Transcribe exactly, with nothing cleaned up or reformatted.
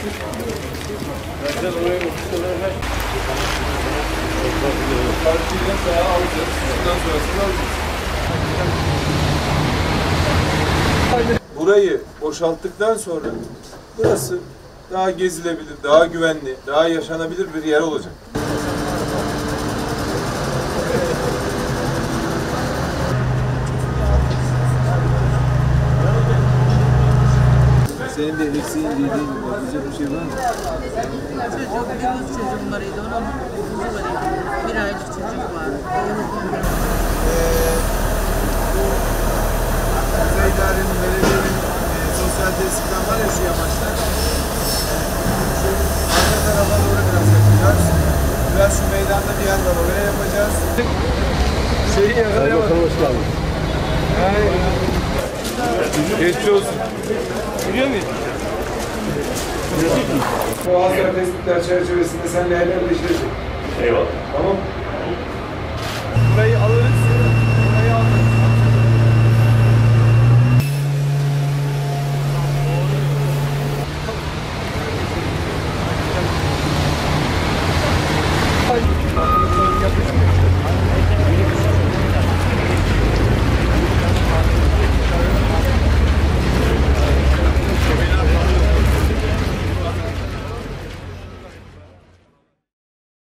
Zaten oraya bakışlar her partiyle sağa alacağız. Bundan sonrasını alacağız. Burayı boşalttıktan sonra burası daha gezilebilir, daha güvenli, daha yaşanabilir bir yer olacak. Senin de eksiğin dediğin gibi bir şey var mı? Çocuk kız çocuğum var idi, onun kuzu var idi. Bir aylık çocuk var. Bize idarenin, belediyenin sosyal tesisinden var ya şu yamaçlar. Şu arka tarafa doğru biraz yapacağız. Biraz şu meydanda bir yer var, oraya yapacağız. Şeyi yakalayamadım. Hayır. Geçmiş olsun. Biliyor muyuz? Bu hastalık testler çerçevesinde senle ellerle işleyecek. Eyvallah. Tamam.